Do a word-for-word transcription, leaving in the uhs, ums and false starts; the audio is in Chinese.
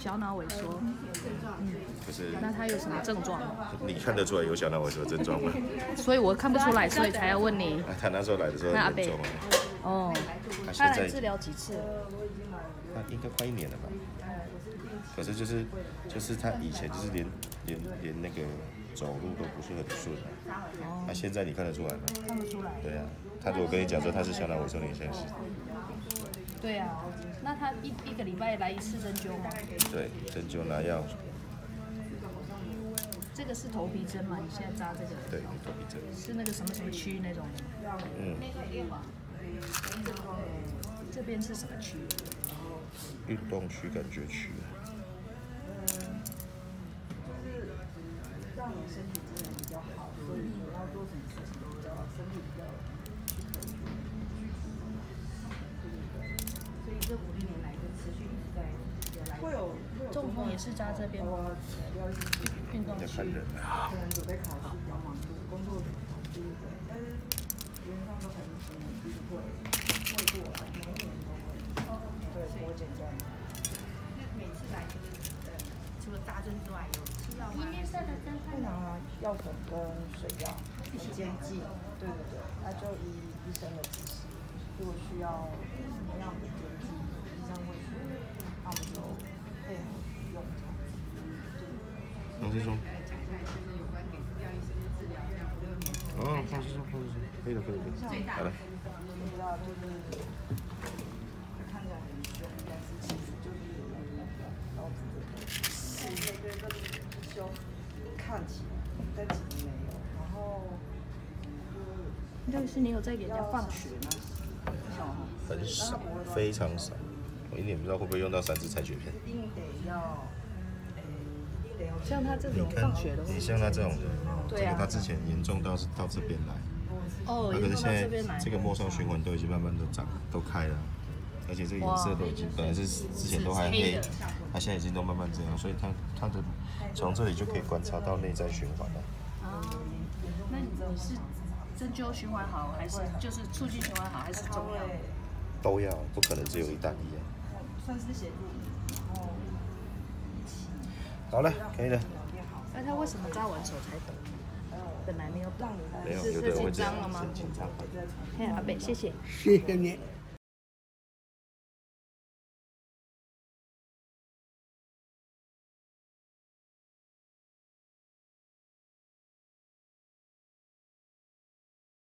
小脑萎缩，嗯，就是那他有什么症状？你看得出来有小脑萎缩症状吗？所以我看不出来，所以才要问你。他那时候来的时候很严重啊。哦，他来治疗几次？他应该快一年了吧？可是就是就是他以前就是连连连那个走路都不是很顺啊。哦。那现在你看得出来吗？看得出来。对啊，他如果跟你讲说他是小脑萎缩，你相信？ 对啊，那他一一个礼拜来一次针灸吗？对，针灸拿药。这个是头皮针嘛？你现在扎这个？对，头皮针。是那个什么什么区那种的？嗯。这边是什么区？运动区、感觉区。让你身体质量比较好，所以你要做什么事情都要身体比较。 这五六年来就持续一直在有来，会有中风也是扎这边吗？运动区。除了扎针之外，有吃药吗？市面上的针不能啊，药粉跟水药、保健剂，对对对，那就依医生的指示。 如果需要什么样的针剂，医生会说，那我们就配合用。黄先生。哦，黄先生，黄先生，可以的，可以的，好了。你知道，就是看起来很凶，但是其实就是老子的，对对对，就是凶，看起来，但其实没有。然后，但是你有在给人家放血吗？ 很少，非常少。我一点不知道会不会用到三支采血片。一定得要，像他这种放血的，你像他这种人，这个他之前严重到是到这边来，哦，可是现在这个末梢循环都已经慢慢都长都开了，而且这个颜色都已经本来是之前都还黑，他现在已经都慢慢这样，所以他他的从这里就可以观察到内在循环了。啊，那你是？ 针灸循环好，还是就是促进循环好，还是中药？都要，不可能只有一单一啊。算是协助，然后一起。好了，可以了。那他为什么扎完手才抖？本来没有抖。没有，有的人会紧张了吗？紧张。嘿，阿北，谢谢。谢谢你。